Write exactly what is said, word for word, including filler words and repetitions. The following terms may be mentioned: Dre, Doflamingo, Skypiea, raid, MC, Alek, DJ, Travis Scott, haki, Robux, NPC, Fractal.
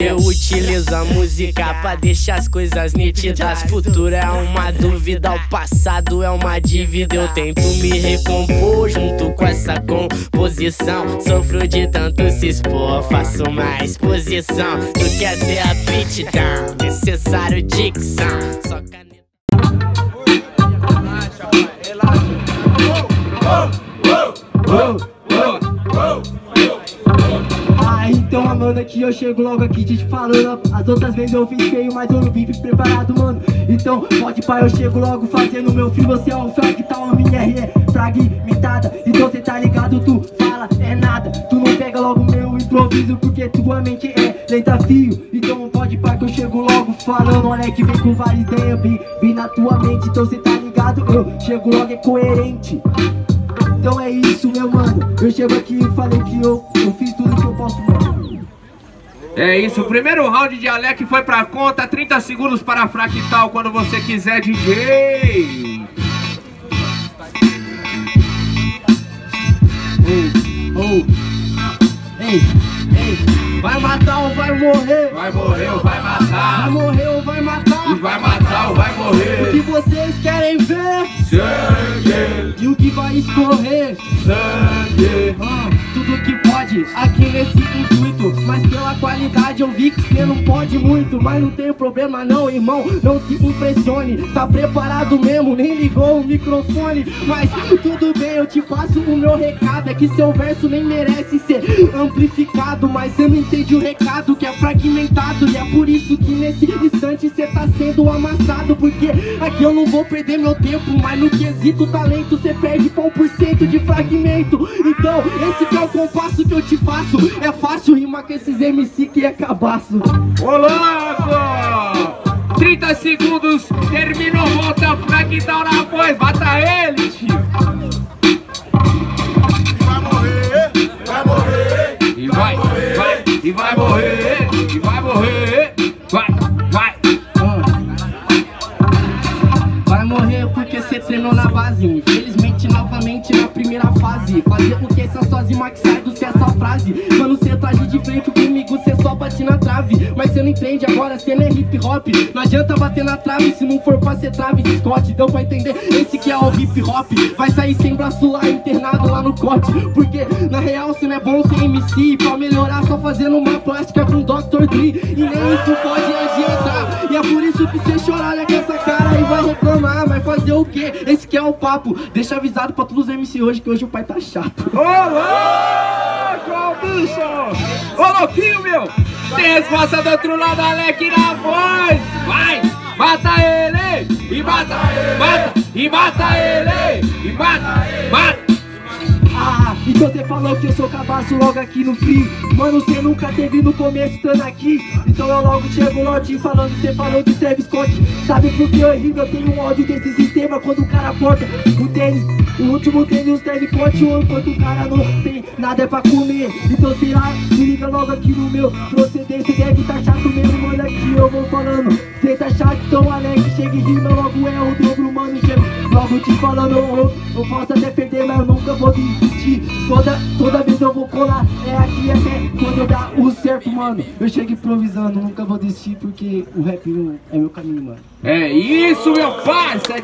Eu utilizo a música pra deixar as coisas nítidas. Futuro é uma dúvida, o passado é uma dívida. Eu tento me recompor junto com essa composição. Sofro de tanto se expor, faço uma exposição do que é ter aptidão, necessário dicção. Só caneta. Então, mano, aqui eu chego logo aqui te falando. As outras vezes eu fiz feio, mas eu não vim preparado, mano. Então, pode pai, eu chego logo fazendo meu filho. Você é um fractal, a minha R é fragmentada. Então cê tá ligado, tu fala, é nada. Tu não pega logo meu improviso, porque tua mente é lenta, fio. Então pode pai, que eu chego logo falando. Olha que vem com várias ideias, vi, vi na tua mente. Então cê tá ligado, eu chego logo, é coerente. Então é isso, meu mano. Eu chego aqui e falei que eu, eu fiz tudo que eu posso, mano. É isso, o primeiro round de Alek foi pra conta. Trinta segundos para Fractal quando você quiser, D J. Vai matar ou vai morrer? Vai morrer ou vai matar? Vai morrer ou vai matar? E vai matar ou vai morrer? O que vocês querem ver? Sangue! E o que vai escorrer? Sangue. ah, Tudo que pode, aqui nesse intuito. Mas pela qualidade eu vi que você não pode muito. Mas não tem problema não, irmão, não se impressione. Tá preparado mesmo, nem ligou o microfone. Mas tudo bem, eu te passo o meu recado. É que seu verso nem merece ser amplificado. Mas você não entende o recado, que é fragmentado. E é por isso que nesse instante você tá sendo amassado. Porque aqui eu não vou perder meu tempo, mas no quesito talento você perde pra um por cento de fragmento. Então, esse que é o compasso que eu te faço. É fácil rimar com esses M C que é cabaço. Ô louco! trinta segundos, terminou, volta pra que dá na voz, bata ele, tio. E vai morrer, vai morrer, e vai, vai, e vai morrer, e vai morrer, vai, vai. Vai morrer porque você treinou na base. Novamente na primeira fase, fazer o que essa sozima que sai do céu essa frase. Mano, cê tá de frente comigo, cê só bate na trave. Mas cê não entende agora, cê não é hip hop. Não adianta bater na trave, se não for pra ser trave Scott. Deu pra entender, esse que é o hip hop. Vai sair sem braço lá, internado lá no corte. Porque na real cê não é bom sem M C. Pra melhorar só fazendo uma plástica com doutor Dre. E nem isso pode adiantar. E é por isso que cê chora, olha com essa cara e vai reclamar. Mas fazer o que? Esse que é o papo, deixa avisar pra todos os M C hoje, que hoje o pai tá chato. Ô louco, bicho! Ô louquinho, meu! Tem resposta do outro lado, Alek na voz! Vai! Mata ele! E mata! Mata! E mata ele! E mata! Mata! Ah, então você falou que eu sou cabaço logo aqui no free. Mano, você nunca teve no começo estando aqui. Então eu logo chego lote falando, você falou de Travis Scott. Sabe por que eu rimo? Eu tenho um ódio desse sistema. Quando o cara porta o tênis, o último tênis, os tênis continuam. Enquanto o cara não tem nada é pra comer. Então sei lá, se liga logo aqui no meu proceder. Você deve tá chato mesmo, mano, aqui eu vou falando. Você tá chato, então Alek chega e rima. Logo é o dobro, mano, chego logo te falando. Eu, eu posso até perder, mas eu nunca vou desistir. Toda, toda vez eu vou colar, é aqui até quando eu dar o certo, mano. Eu chego improvisando, nunca vou desistir, porque o rap é meu caminho, mano. É isso, meu parça!